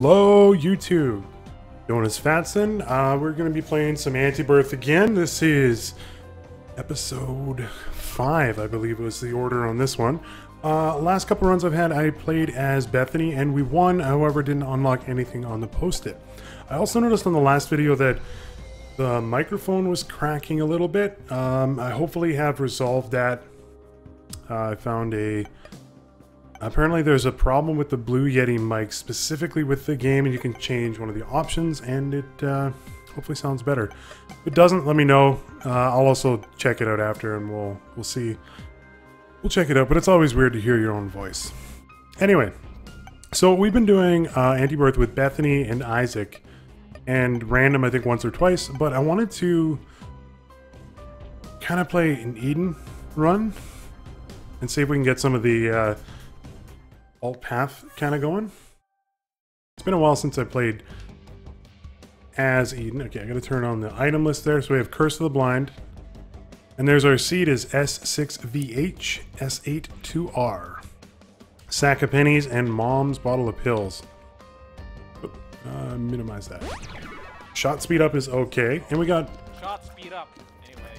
Hello YouTube, Jonas Fatson. We're going to be playing some Anti-Birth again. This is episode 5, I believe was the order on this one. Last couple runs I've had, I played as Bethany and we won, however didn't unlock anything on the post-it. I also noticed on the last video that the microphone was cracking a little bit. I hopefully have resolved that. I found a... Apparently there's a problem with the Blue Yeti mic, specifically with the game, and you can change one of the options, and it hopefully sounds better. If it doesn't, let me know. I'll also check it out after, and we'll see. We'll check it out, but it's always weird to hear your own voice. Anyway, so we've been doing Anti-Birth with Bethany and Isaac, and random, I think, once or twice, but I wanted to kind of play an Eden run and see if we can get some of the... alt path kind of going. It's been a while since I played as Eden. Okay, I gotta turn on the item list there. So we have Curse of the Blind, and there's our seed is S6VH, S8-2R. Sack of Pennies and Mom's Bottle of Pills. Minimize that. Shot speed up is okay, and we got... Shot speed up. Anyway.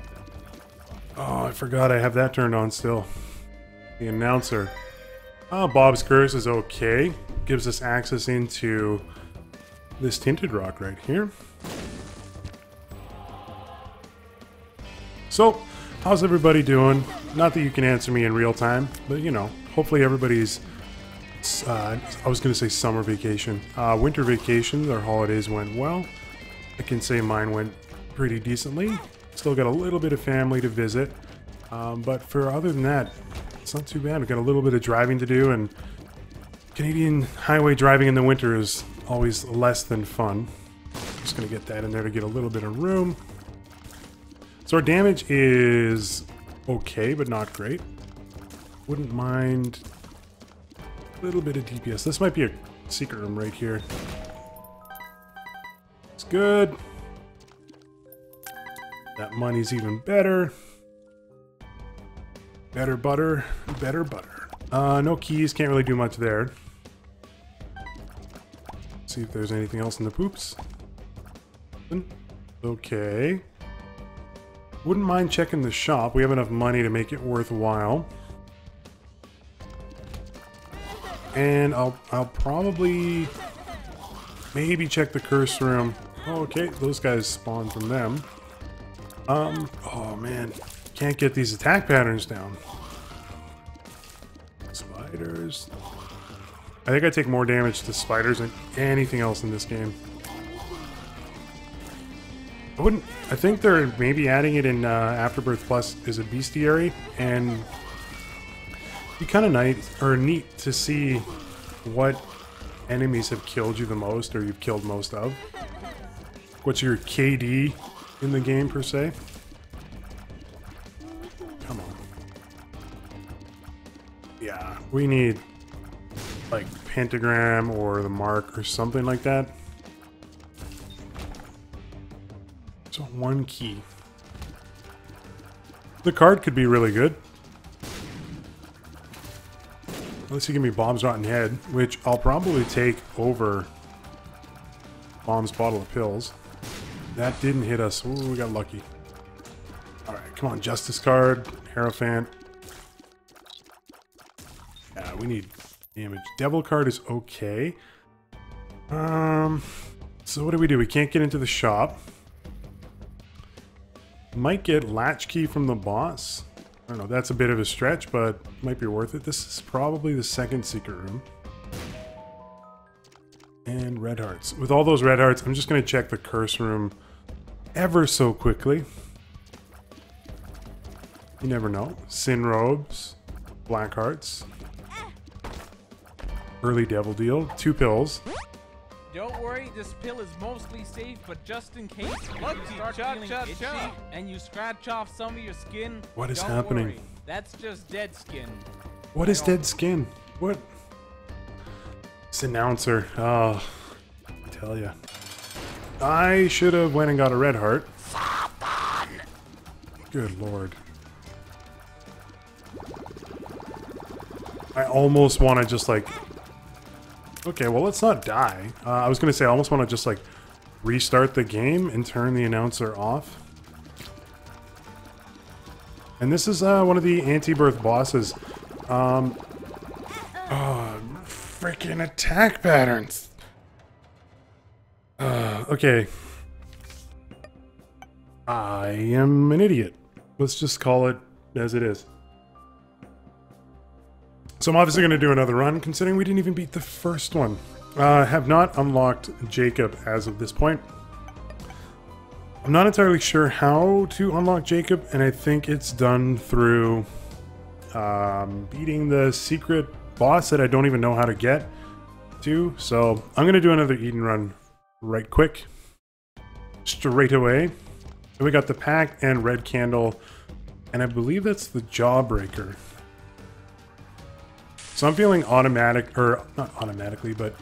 Oh, I forgot I have that turned on still. The announcer. Bob's Curse is okay. Gives us access into this Tinted Rock right here. So, how's everybody doing? Not that you can answer me in real time, but you know, hopefully everybody's, I was going to say summer vacation. Winter vacation, their holidays went well. I can say mine went pretty decently. Still got a little bit of family to visit. But for other than that, it's not too bad. We've got a little bit of driving to do, and Canadian highway driving in the winter is always less than fun. Just going to get that in there to get a little bit of room. So our damage is okay, but not great. Wouldn't mind a little bit of DPS. This might be a secret room right here. It's good. That money's even better. Better butter, better butter. No keys, can't really do much there. See if there's anything else in the poops. Okay. Wouldn't mind checking the shop. We have enough money to make it worthwhile. And I'll probably maybe check the curse room. Okay, those guys spawn from them. Oh man. Can't get these attack patterns down. Spiders. I think I take more damage to spiders than anything else in this game. I wouldn't. I think they're maybe adding it in Afterbirth Plus is a bestiary, and it'd be kind of nice or neat to see what enemies have killed you the most or you've killed most of. What's your KD in the game per se? Yeah, we need like Pentagram or The Mark or something like that. So one key. The card could be really good. Unless you give me Bomb's Rotten Head, which I'll probably take over Mom's Bottle of Pills. That didn't hit us. Ooh, we got lucky. Alright, come on, Justice Card, Hierophant. We need damage. Devil card is okay. So what do? We can't get into the shop. Might get latchkey from the boss. I don't know. That's a bit of a stretch, but might be worth it. This is probably the second secret room. And red hearts. With all those red hearts, I'm just going to check the curse room ever so quickly. You never know. Sin robes. Black hearts. Early devil deal. 2 pills. Don't worry, this pill is mostly safe, but just in case you start feeling itchy and you scratch off some of your skin. What is happening? Worry. That's just dead skin. What is dead skin? What? This announcer. Oh, I tell ya. I should have went and got a red heart. Satan. Good lord. I almost want to just like Okay, well, let's not die. I was going to say, I almost want to just, like, restart the game and turn the announcer off. And this is one of the Anti-Birth bosses. Oh, freaking attack patterns! Okay. I am an idiot. Let's just call it as it is. So I'm obviously going to do another run, considering we didn't even beat the first one. Have not unlocked Jacob as of this point. I'm not entirely sure how to unlock Jacob, and I think it's done through beating the secret boss that I don't even know how to get to. So I'm going to do another Eden run right quick, straight away. And we got the pack and Red Candle, and I believe that's the Jawbreaker. So I'm feeling automatic, or not automatically, but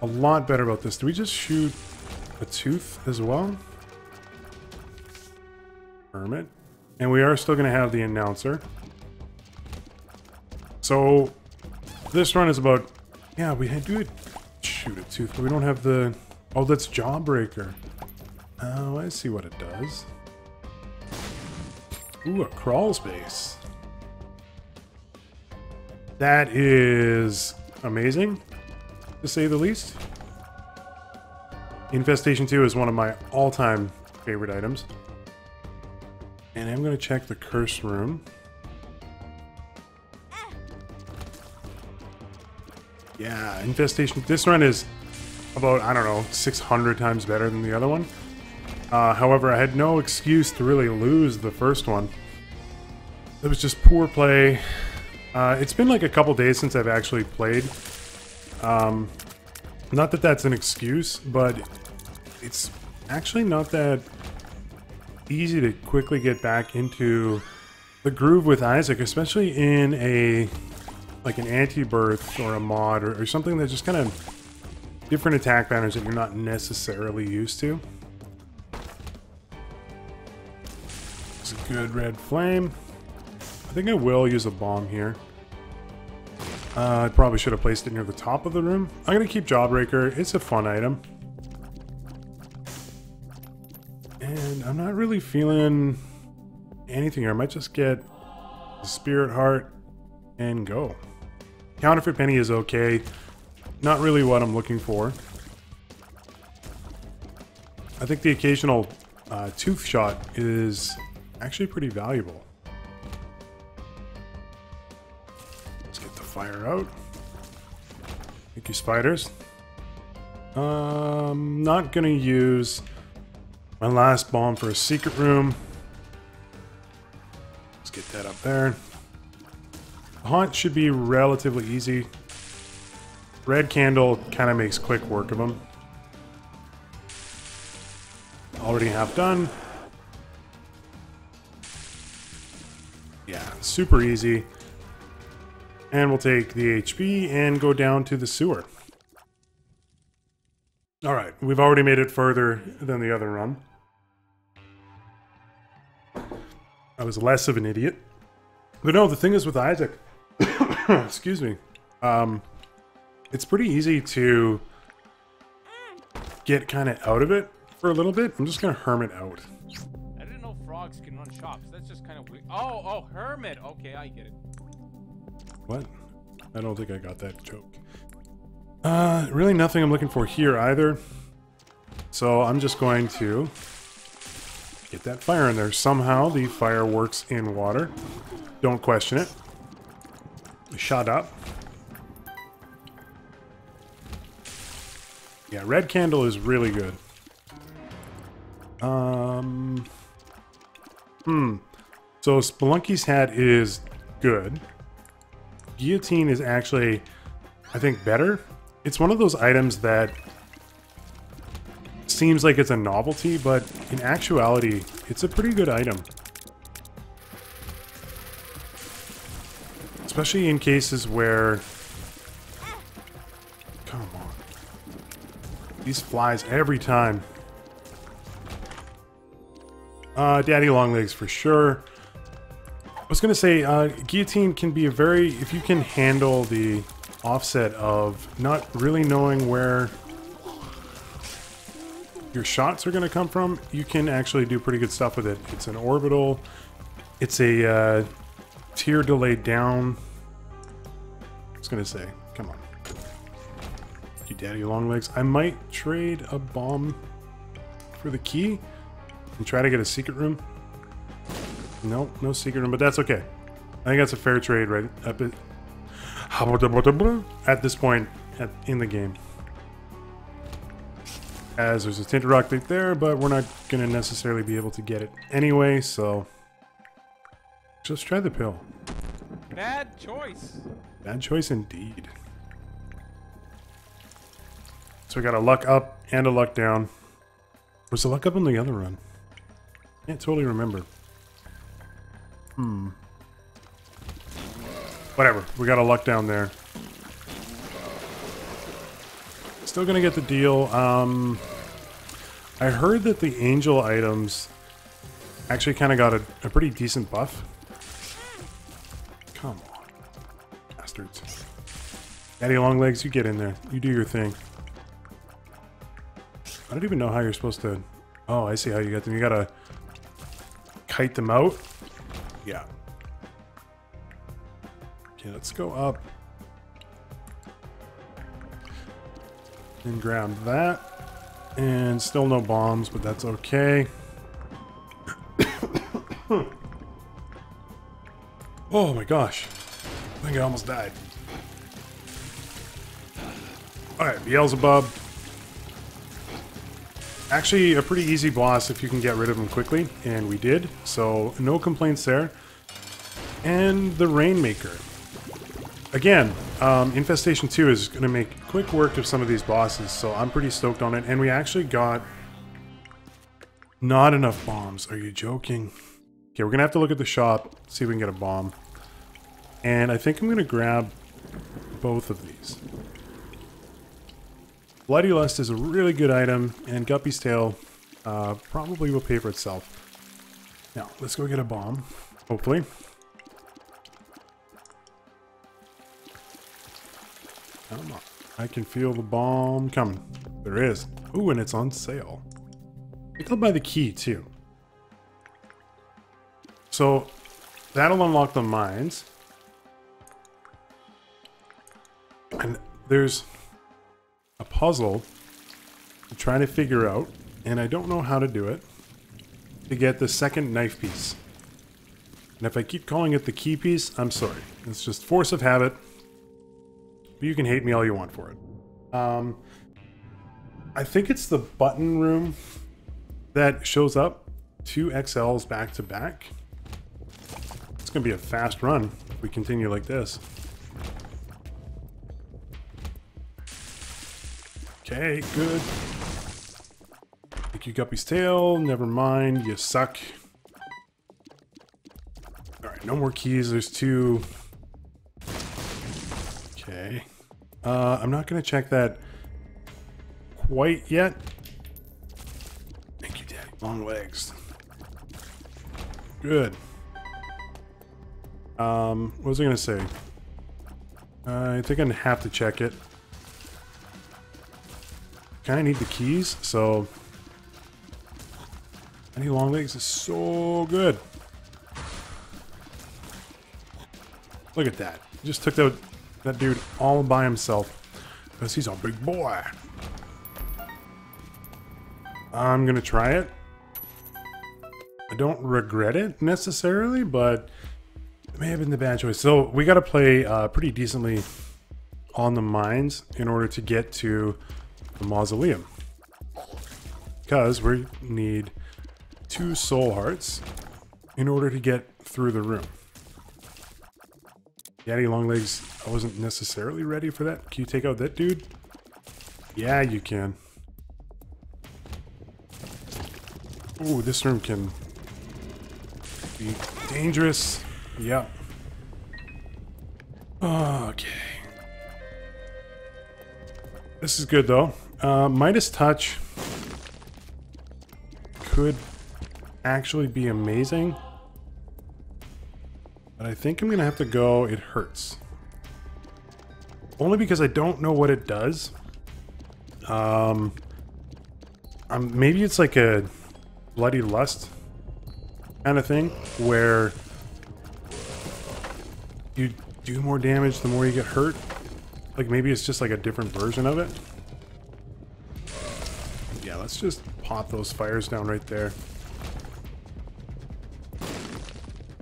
a lot better about this. Do we just shoot a tooth as well? Hermit. And we are still going to have the announcer. So this run is about, yeah, we do shoot a tooth, but we don't have the, oh, that's Jawbreaker. Oh, I see what it does. Ooh, a crawl space. That is amazing, to say the least. Infestation 2 is one of my all-time favorite items. And I'm going to check the curse room. Yeah, Infestation... This run is about, I don't know, 600 times better than the other one. However, I had no excuse to really lose the first one. It was just poor play. It's been like a couple days since I've actually played. Not that that's an excuse, but it's actually not that easy to quickly get back into the groove with Isaac, especially in a like an Anti-Birth or a mod or something that's just kind of different attack patterns that you're not necessarily used to. It's a good red flame. I think I will use a bomb here. I probably should have placed it near the top of the room. I'm going to keep Jawbreaker. It's a fun item. And I'm not really feeling anything here. I might just get the Spirit Heart and go. Counterfeit Penny is okay. Not really what I'm looking for. I think the occasional tooth shot is actually pretty valuable. Fire out. Thank you, spiders. Not gonna use my last bomb for a secret room. Let's get that up there. The haunt should be relatively easy. Red Candle kind of makes quick work of them. Already half done. Yeah, super easy. And we'll take the HP and go down to the sewer. Alright, we've already made it further than the other run. I was less of an idiot. But no, the thing is with Isaac... excuse me. It's pretty easy to get kind of out of it for a little bit. I'm just going to hermit out. I didn't know frogs can run shops. That's just kind of weird. Oh, hermit. Okay, I get it. What? I don't think I got that joke. Really nothing I'm looking for here either. So I'm just going to get that fire in there. Somehow the fire works in water. Don't question it. Shut up. Yeah, Red Candle is really good. So Spelunky's Hat is good. Guillotine is actually, I think, better. It's one of those items that seems like it's a novelty, but in actuality, it's a pretty good item. Especially in cases where... Come on. These flies every time. Daddy Longlegs for sure. I was going to say, Guillotine can be a very, if you can handle the offset of not really knowing where your shots are going to come from, you can actually do pretty good stuff with it. It's an orbital, it's a tier delay down. I was going to say, come on. You Daddy Longlegs. I might trade a bomb for the key and try to get a secret room. Nope, no secret room, but that's okay. I think that's a fair trade right up at this point in the game. As there's a Tinted Rock right there, but we're not going to necessarily be able to get it anyway, so just try the pill. Bad choice. Bad choice indeed. So we got a Luck Up and a Luck Down. Was the Luck Up in the other run? Can't totally remember. Whatever, we got a Luck Down there. Still gonna get the deal. I heard that the angel items actually kind of got a pretty decent buff. Come on, bastards. Daddy Longlegs, you get in there. You do your thing. I don't even know how you're supposed to... Oh, I see how you got them. You gotta kite them out. Yeah. Okay, let's go up. And grab that. And still no bombs, but that's okay. Oh my gosh. I think I almost died. Alright, Beelzebub. Actually, a pretty easy boss if you can get rid of him quickly, and we did. So, no complaints there. And the Rainmaker. Again, Infestation 2 is going to make quick work of some of these bosses, so I'm pretty stoked on it. And we actually got not enough bombs. Are you joking? Okay, we're going to have to look at the shop, see if we can get a bomb. And I think I'm going to grab both of these. Bloody Lust is a really good item, and Guppy's Tail probably will pay for itself. Now, let's go get a bomb, hopefully. Come on. I can feel the bomb coming. There is. Ooh, and it's on sale. Pick up by the key, too. So, that'll unlock the mines. And there's a puzzle to try to figure out, and I don't know how to do it, to get the second knife piece. And if I keep calling it the key piece, I'm sorry. It's just force of habit. You can hate me all you want for it. I think it's the button room that shows up 2 XLs back to back. It's gonna be a fast run if we continue like this. Okay, good. Thank you, Guppy's Tail. Never mind, you suck. All right, no more keys. There's 2. Okay. I'm not going to check that quite yet. Thank you, Daddy Longlegs. Good. What was I going to say? I think I'm going to have to check it. Kind of need the keys, so... Daddy Longlegs is so good. Look at that. Just took that dude all by himself, because he's a big boy. I'm gonna try it. I don't regret it necessarily, but it may have been the bad choice. So we gotta play pretty decently on the mines in order to get to the mausoleum, because we need 2 soul hearts in order to get through the room. Daddy Longlegs, I wasn't necessarily ready for that. Can you take out that dude? Yeah, you can. Ooh, this room can be dangerous. Yep. Okay. This is good, though. Midas Touch could actually be amazing. But I think I'm going to have to go, it hurts. only because I don't know what it does. Maybe it's like a Bloody Lust kind of thing, where you do more damage the more you get hurt. Like, maybe it's just like a different version of it. Yeah, let's just pop those fires down right there.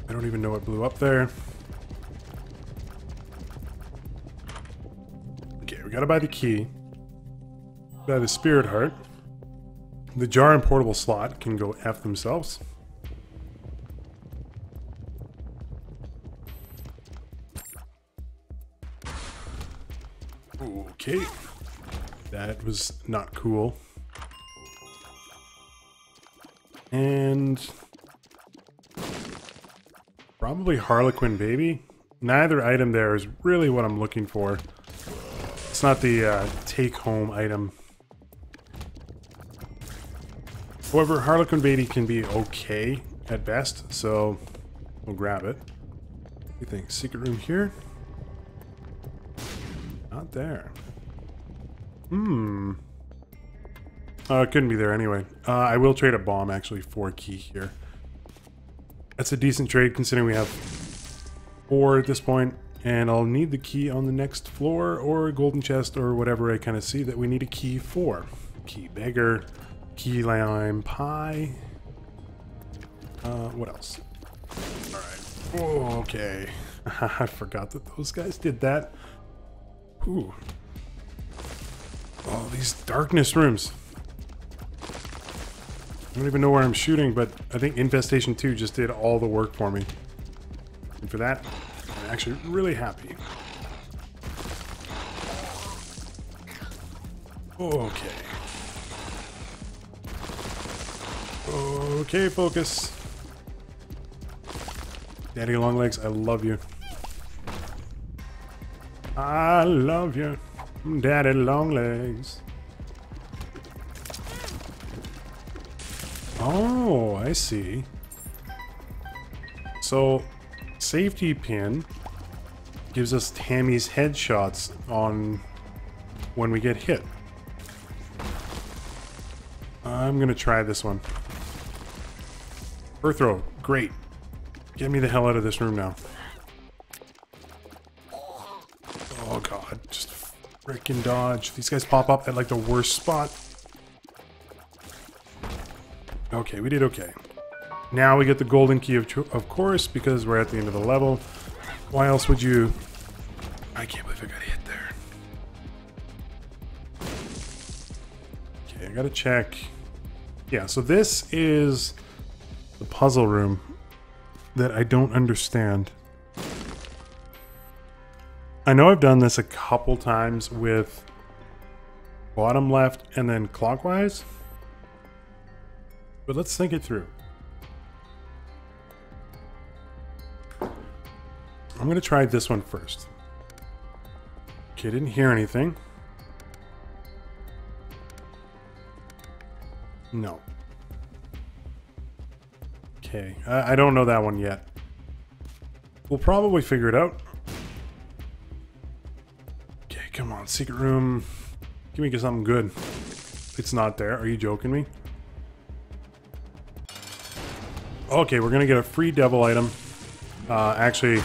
I don't even know what blew up there. Okay, we gotta buy the key. Buy the Spirit Heart. The jar and portable slot can go F themselves. Okay. That was not cool. And probably Harlequin Baby. Neither item there is really what I'm looking for. It's not the take-home item. However, Harlequin Baby can be okay at best, so we'll grab it. What do you think? Secret room here? Not there. Hmm. It couldn't be there anyway. I will trade a bomb, actually, for a key here. That's a decent trade, considering we have 4 at this point, and I'll need the key on the next floor, or a golden chest, or whatever I kind of see that we need a key for. Key beggar. Key lime pie. What else? Alright. Oh, okay. I forgot that those guys did that. Ooh. Oh, these darkness rooms. I don't even know where I'm shooting, but I think Infestation 2 just did all the work for me. And for that, I'm actually really happy. Okay. Okay, focus. Daddy Longlegs, I love you. I love you, Daddy Longlegs. Oh, I see. So, safety pin gives us Tammy's headshots on when we get hit. I'm gonna try this one. Earth throw, great. Get me the hell out of this room now. Oh god, just freaking dodge. These guys pop up at like the worst spot. Okay, we did okay. Now we get the golden key, of course, because we're at the end of the level. Why else would you... I can't believe I got hit there. Okay, I gotta check. Yeah, so this is... the puzzle room that I don't understand. I know I've done this a couple times with bottom left and then clockwise, but let's think it through. I'm gonna try this one first. Okay, didn't hear anything. No. Okay, I don't know that one yet. We'll probably figure it out. Okay, come on, secret room. Give me something good. It's not there. Are you joking me? Okay, we're gonna get a free devil item. Actually,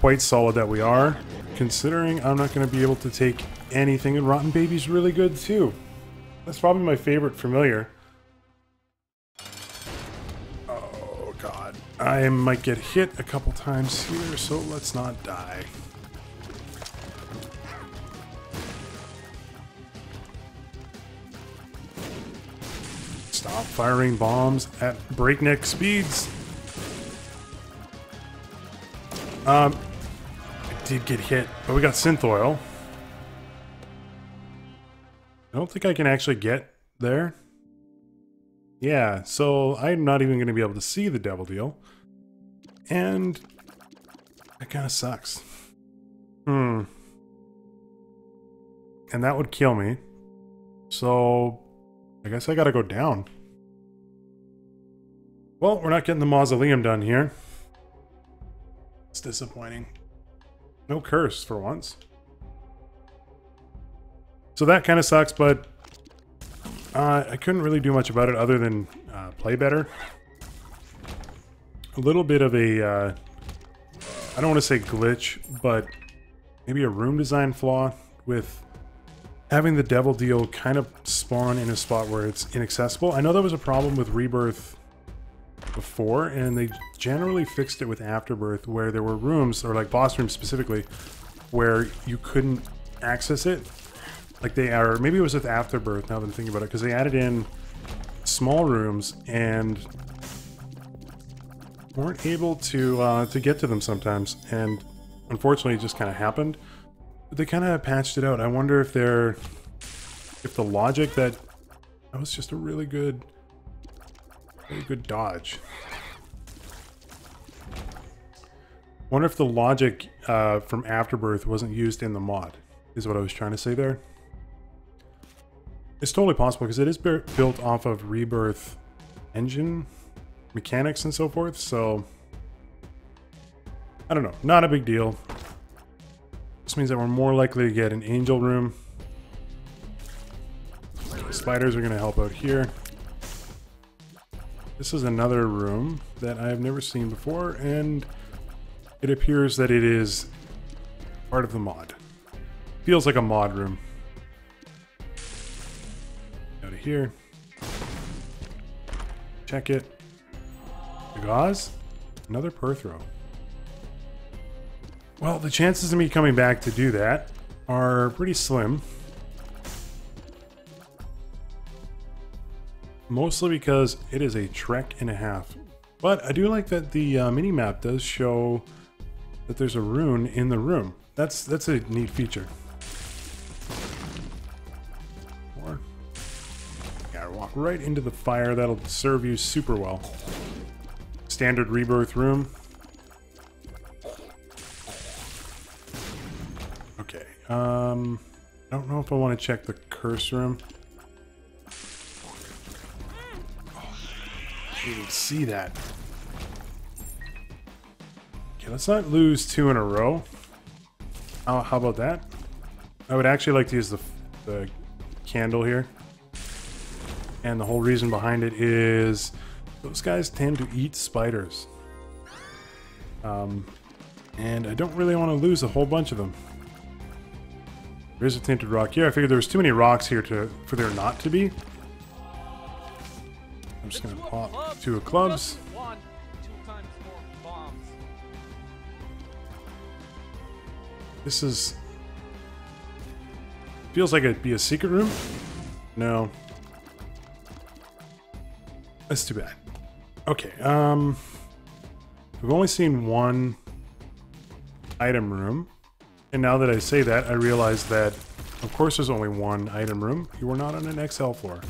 quite solid that we are, considering I'm not gonna be able to take anything. And Rotten Baby's really good too. That's probably my favorite familiar. I might get hit a couple times here, so let's not die. Stop firing bombs at breakneck speeds. I did get hit, but we got synth oil. I don't think I can actually get there. Yeah, so I'm not even going to be able to see the devil deal. And that kind of sucks. Hmm. And that would kill me. So I guess I got to go down. Well, we're not getting the mausoleum done here. It's disappointing. No curse for once. So that kind of sucks, but I couldn't really do much about it other than play better. A little bit of a, I don't want to say glitch, but maybe a room design flaw with having the devil deal kind of spawn in a spot where it's inaccessible. I know that was a problem with Rebirth before, and they generally fixed it with Afterbirth, where there were rooms, or like boss rooms specifically, where you couldn't access it. Like they are, maybe it was with Afterbirth now that I'm thinking about it, because they added in small rooms and weren't able to get to them sometimes, and unfortunately it just kind of happened. But they kind of patched it out. I wonder if they're, if the logic that that was just a really good dodge. Wonder if the logic from Afterbirth wasn't used in the mod, is what I was trying to say there. It's totally possible, because it is built off of Rebirth engine mechanics and so forth, so I don't know. Not a big deal. This means that we're more likely to get an angel room. The spiders are going to help out here. This is another room that I have never seen before, and it appears that it is part of the mod. Feels like a mod room. Out of here. Check it. The gauze? Another Perthrow. Well, the chances of me coming back to do that are pretty slim. Mostly because it is a trek and a half. But I do like that the minimap does show that there's a rune in the room. That's a neat feature. Or, gotta walk right into the fire. That'll serve you super well. Standard Rebirth room. Okay. I don't know if I want to check the curse room. You can see that. Okay, let's not lose two in a row. How about that? I would actually like to use the candle here. And the whole reason behind it is those guys tend to eat spiders. And I don't really want to lose a whole bunch of them. There is a tinted rock here. I figured there was too many rocks here for there not to be. I'm just going to pop two of clubs. One, two times more bombs. This is... feels like it'd be a secret room. No. That's too bad. Okay, we've only seen one item room. And now that I say that, I realize that, of course, there's only one item room. You are not on an XL floor.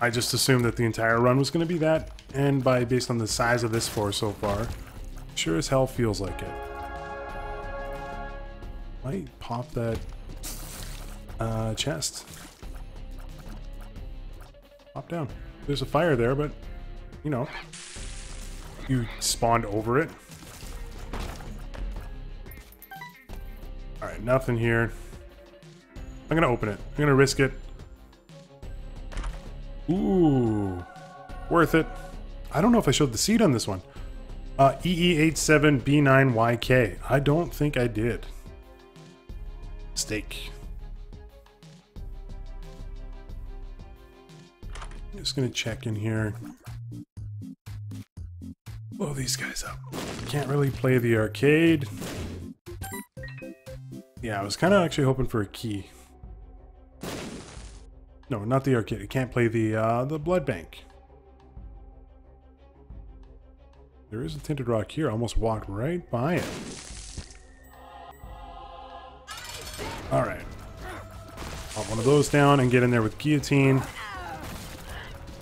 I just assumed that the entire run was going to be that, and by based on the size of this floor so far, sure as hell feels like it. Might pop that chest. Pop down. There's a fire there, but you know, you spawned over it. All right, nothing here. I'm gonna open it. I'm gonna risk it. Ooh, worth it. I don't know if I showed the seed on this one. EE87B9YK. I don't think I did. Mistake. I'm just gonna check in here. Blow these guys up. Can't really play the arcade. Yeah, I was kind of actually hoping for a key. No, not the arcade. It can't play the blood bank. There is a tinted rock here. I almost walked right by it. All right. Pop one of those down and get in there with guillotine.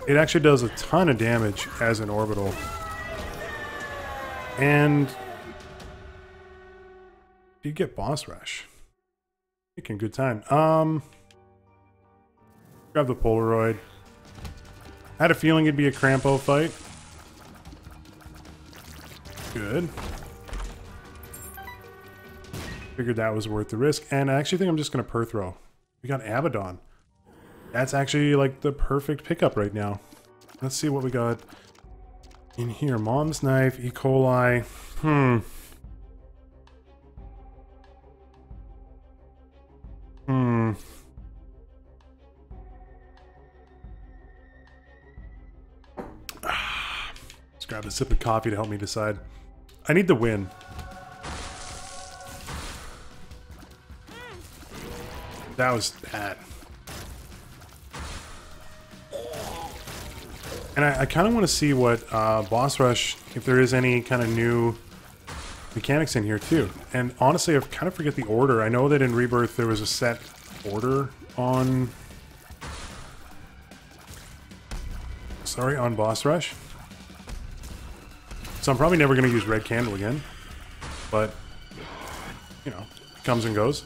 It actually does a ton of damage as an orbital. And you get boss rush. Taking good time. Grab the Polaroid. I had a feeling it'd be a Crampo fight. Good. Figured that was worth the risk. And I actually think I'm just going to Perthrow. We got Abaddon. That's actually like the perfect pickup right now. Let's see what we got in here. Mom's Knife, E. coli. Let's grab a sip of coffee to help me decide. I need the win. That was bad. And I kind of want to see what Boss Rush, if there is any kind of new mechanics in here too. And honestly, I kind of forget the order. I know that in Rebirth there was a set order on... Sorry, on Boss Rush. So I'm probably never going to use Red Candle again. But, you know, it comes and goes.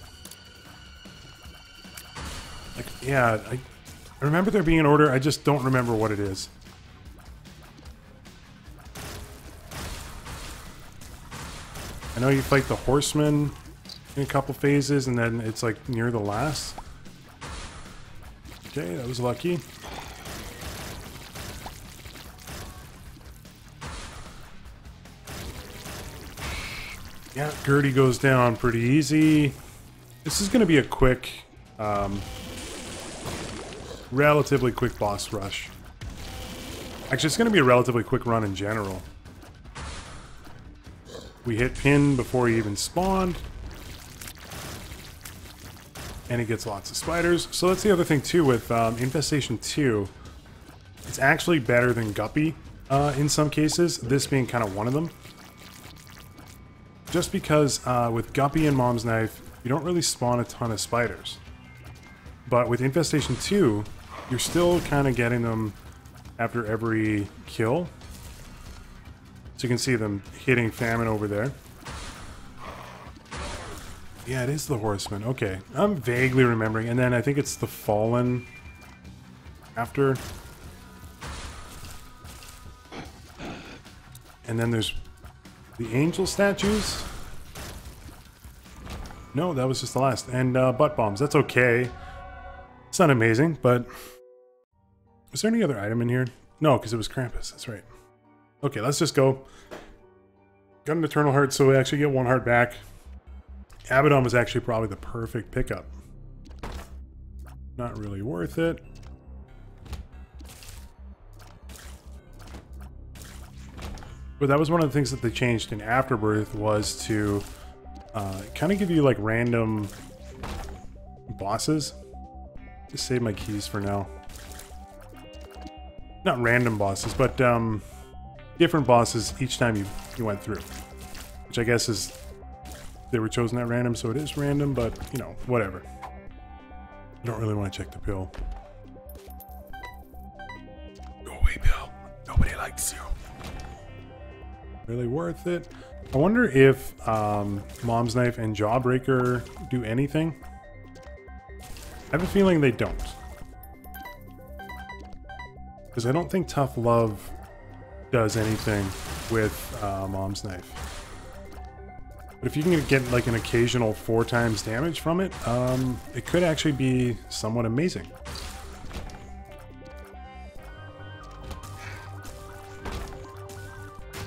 Like, yeah, I remember there being an order, I just don't remember what it is. I know you fight the Horseman in a couple phases, and then it's like near the last. Okay, that was lucky. Yeah, Gertie goes down pretty easy. This is going to be a quick, relatively quick boss rush. Actually, it's going to be a relatively quick run in general. We hit Pin before he even spawned. And he gets lots of spiders. So that's the other thing too with Infestation 2. It's actually better than Guppy in some cases, this being kind of one of them. Just because with Guppy and Mom's Knife, you don't really spawn a ton of spiders. But with Infestation 2, you're still kind of getting them after every kill. So you can see them hitting Famine over there. Yeah, it is the Horseman. Okay, I'm vaguely remembering. And then I think it's the Fallen after. And then there's the Angel statues. No, that was just the last. And butt bombs. That's okay. It's not amazing, but... Was there any other item in here? No, because it was Krampus. That's right. Okay, let's just go. Got an Eternal Heart, so we actually get one heart back. Abaddon was actually probably the perfect pickup. Not really worth it. But that was one of the things that they changed in Afterbirth, was to kind of give you like random bosses. Just save my keys for now. Not random bosses, but different bosses each time you went through, which I guess is they were chosen at random, so it is random, but you know, whatever. I don't really want to check the pill. Go away, Bill. Nobody likes you. Really worth it. I wonder if Mom's Knife and Jawbreaker do anything. I have a feeling they don't, because I don't think Tough Love does anything with Mom's Knife. But if you can get like an occasional 4 times damage from it, it could actually be somewhat amazing.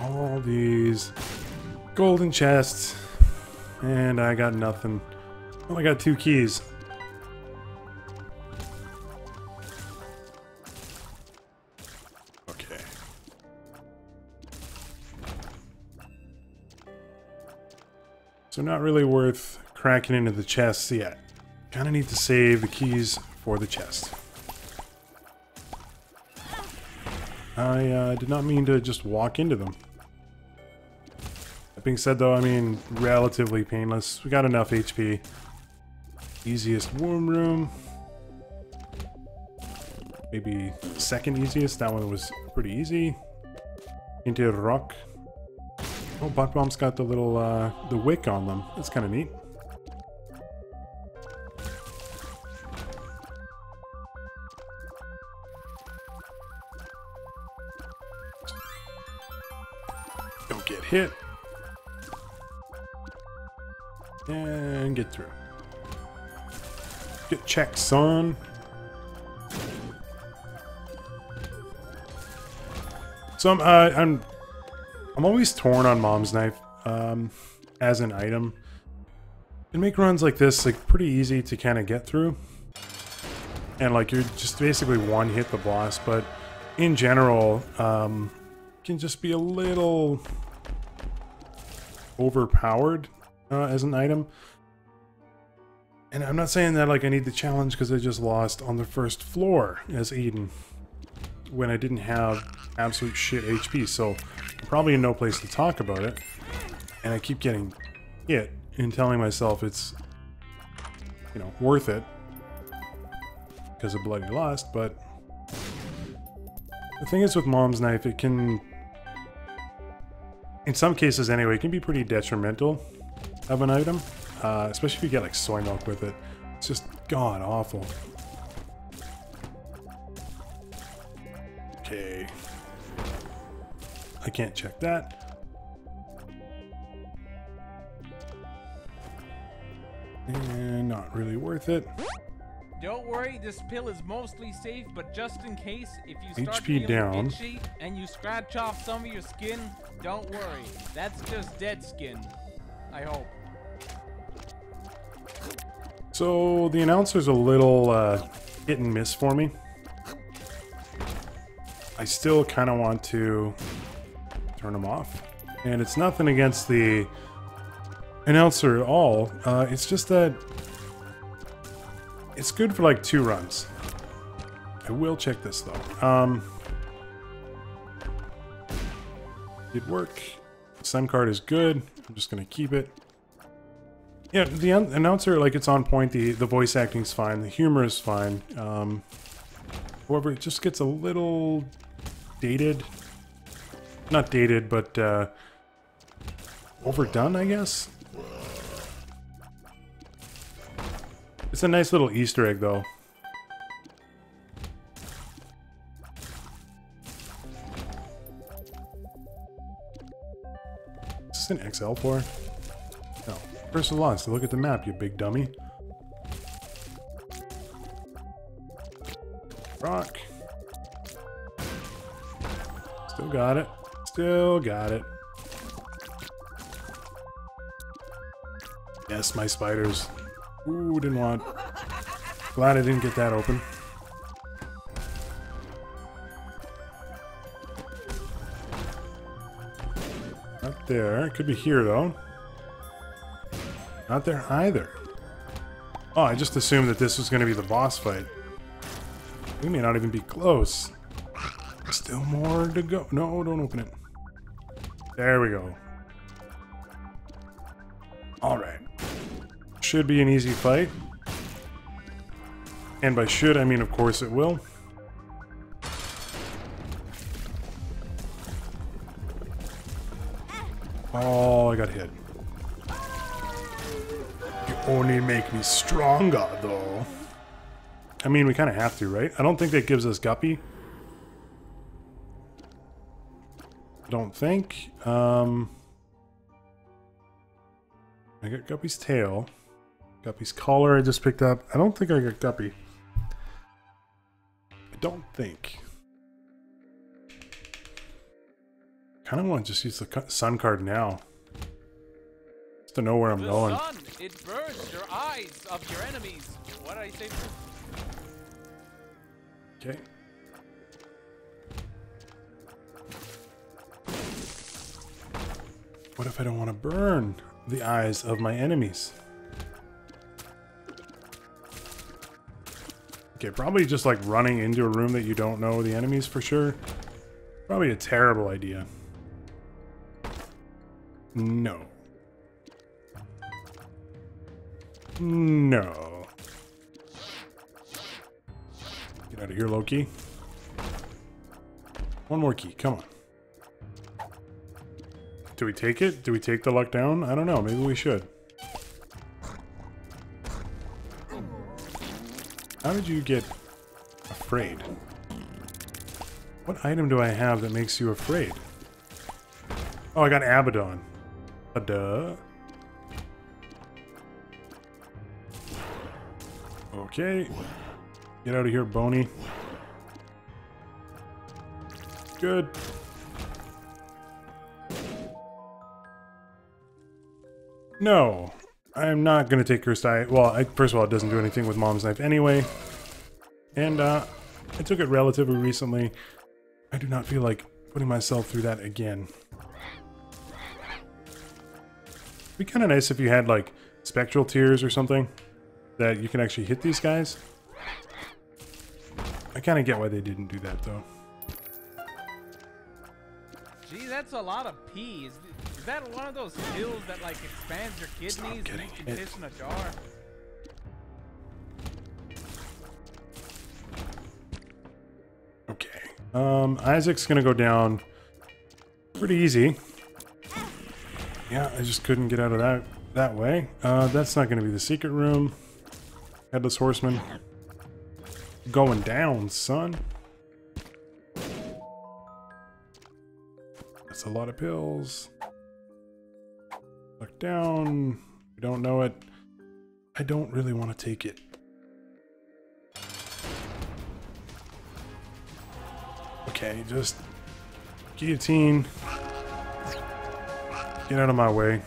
All these golden chests, and I got nothing. Well, I got 2 keys. So not really worth cracking into the chests yet. Kind of need to save the keys for the chest. I did not mean to just walk into them. That being said though, I mean, relatively painless. We got enough HP. Easiest warm room. Maybe second easiest. That one was pretty easy. Tinted Rock. Oh, bot bombs got the little, the wick on them. That's kind of neat. Don't get hit. And get through. Get checks on. So I'm always torn on Mom's Knife as an item. And make runs like this like pretty easy to kind of get through. And like you're just basically one hit the boss, but in general, can just be a little overpowered as an item. And I'm not saying that like I need the challenge because I just lost on the first floor as Eden when I didn't have absolute shit HP, so I'm probably in no place to talk about it. And I keep getting hit and telling myself it's, you know, worth it because of Bloody Lust, but the thing is with Mom's Knife, it can, in some cases anyway, it can be pretty detrimental of an item, especially if you get like soy milk with it. It's just god awful. Okay, I can't check that. And not really worth it. Don't worry, this pill is mostly safe, but just in case, if you start HP feeling down itchy and you scratch off some of your skin, don't worry. That's just dead skin, I hope. So the announcer's a little hit and miss for me. I still kind of want to turn him off. And it's nothing against the announcer at all. It's just that it's good for like 2 runs. I will check this though. Did work. Sun card is good. I'm just gonna keep it. Yeah, the announcer, like, it's on point. The voice acting's fine. The humor is fine. However, it just gets a little dated. Not dated, but overdone, I guess. It's a nice little Easter egg, though. Is this an XL floor? No. First of all, so look at the map, you big dummy. Rock. Still got it. Still got it. Yes, my spiders. Ooh, didn't want. Glad I didn't get that open. Not there. Could be here, though. Not there either. Oh, I just assumed that this was going to be the boss fight. We may not even be close. Still more to go. No, don't open it. There we go. Alright. Should be an easy fight. And by should, I mean of course it will. Oh, I got hit. You only make me stronger, though. I mean, we kind of have to, right? I don't think that gives us Guppy. I don't think. I got Guppy's tail. Guppy's collar I just picked up. I don't think I got Guppy. I don't think. Kind of want to just use the sun card now. Just to know where I'm going. The sun, it burns your eyes of your enemies. What did I say? Okay. What if I don't want to burn the eyes of my enemies? Okay, probably just like running into a room that you don't know the enemies for sure. Probably a terrible idea. No. No. Get out of here, Loki. One more key, come on. Do we take it? Do we take the luck down? I don't know, maybe we should. How did you get afraid? What item do I have that makes you afraid? Oh, I got Abaddon. Duh. Okay. Get out of here, Boney. Good. No. I'm not going to take Cursed Eye. Well, first of all, it doesn't do anything with Mom's Knife anyway. And I took it relatively recently. I do not feel like putting myself through that again. It'd be kind of nice if you had, like, Spectral Tears or something, that you can actually hit these guys. I kind of get why they didn't do that, though. Gee, that's a lot of peas. Is that one of those pills that, like, expands your kidneys and you can piss in a jar? Okay. Isaac's gonna go down pretty easy. Yeah, I just couldn't get out of that way. That's not gonna be the secret room. Headless Horseman. Going down, son. That's a lot of pills. Luck down. We don't know it. I don't really want to take it. Okay, just guillotine. Get out of my way.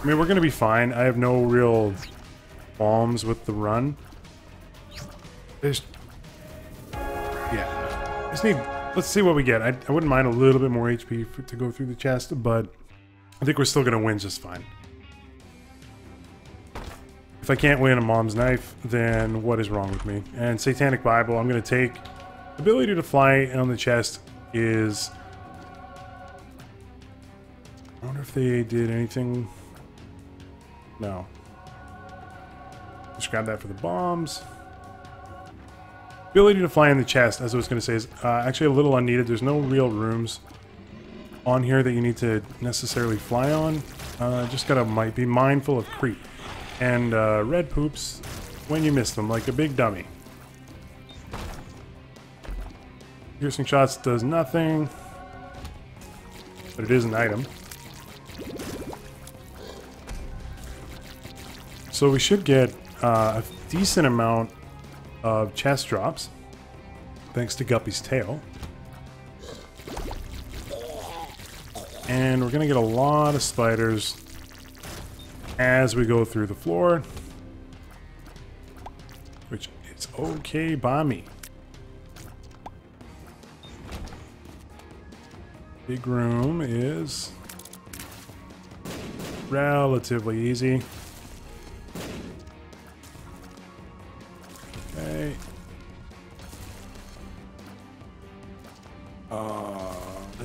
I mean, we're gonna be fine. I have no real bombs with the run. Yeah. Just need, let's see what we get. I wouldn't mind a little bit more HP to go through the chest, but I think we're still gonna win just fine. If I can't win a Mom's Knife, then what is wrong with me? And Satanic Bible, I'm gonna take. Ability to fly on the chest is. I wonder if they did anything. No. Just grab that for the bombs. Ability to fly in the chest, as I was going to say, is actually a little unneeded. There's no real rooms on here that you need to necessarily fly on. Just gotta might be mindful of creep. And red poops when you miss them, like a big dummy. Piercing shots does nothing. But it is an item. So we should get a decent amount of chest drops, thanks to Guppy's Tail. And we're going to get a lot of spiders as we go through the floor, which is okay by me. Big room is relatively easy.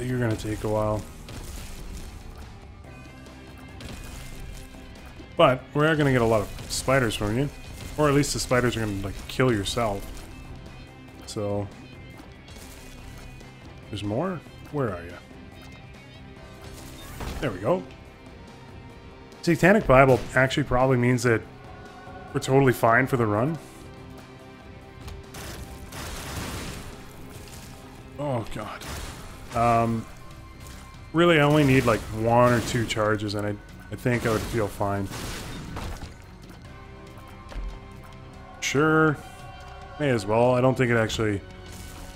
You're gonna take a while, but we're gonna get a lot of spiders from you, or at least the spiders are gonna like kill yourself. So there's more. Where are you? There we go. Satanic Bible actually probably means that we're totally fine for the run. Oh god. Really I only need like one or two charges and I think I would feel fine. Sure. May as well. I don't think it actually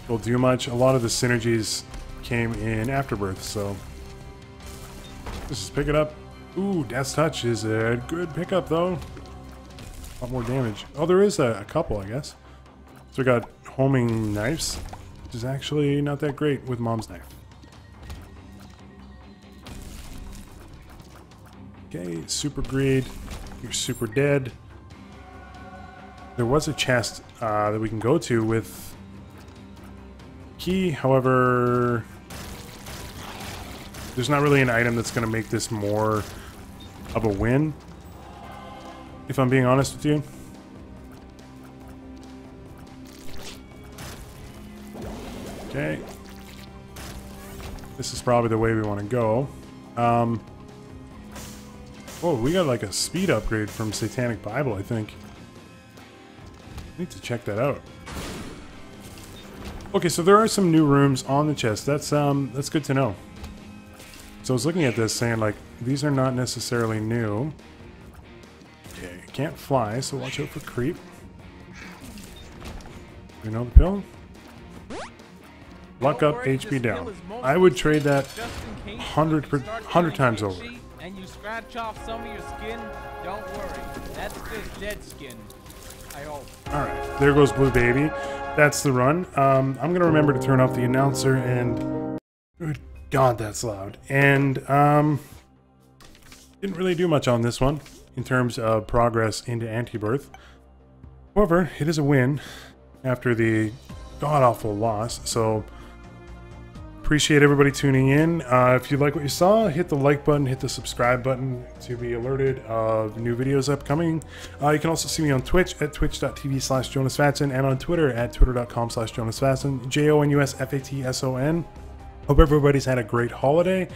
will do much. A lot of the synergies came in Afterbirth, so let's just pick it up. Ooh, Death's Touch is a good pickup though. A lot more damage. Oh, there is a couple, I guess. So we got homing knives. Is actually not that great with Mom's Knife. Okay, super greed. You're super dead. There was a chest that we can go to with key, however, there's not really an item that's going to make this more of a win, if I'm being honest with you. Okay, this is probably the way we want to go. Oh, we got like a speed upgrade from Satanic Bible, I think. I need to check that out. Okay, so there are some new rooms on the chest. That's good to know. So I was looking at this saying like, these are not necessarily new. Okay, can't fly, so watch out for creep. You know the pill? Luck up, HP down. I would trade that 100 times over. And you scratch off some of your skin, don't worry. That's just dead skin. I hope. Alright, there goes Blue Baby. That's the run. I'm going to remember to turn off the announcer and... God, that's loud. And, didn't really do much on this one in terms of progress into Anti-Birth. However, it is a win after the god-awful loss, so appreciate everybody tuning in. If you like what you saw, hit the like button, hit the subscribe button to be alerted of new videos upcoming. You can also see me on Twitch at twitch.tv/JonasFatson and on Twitter at twitter.com/JonasFatson, JONUSFATSON. Hope everybody's had a great holiday,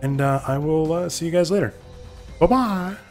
and I will see you guys later. Bye-bye!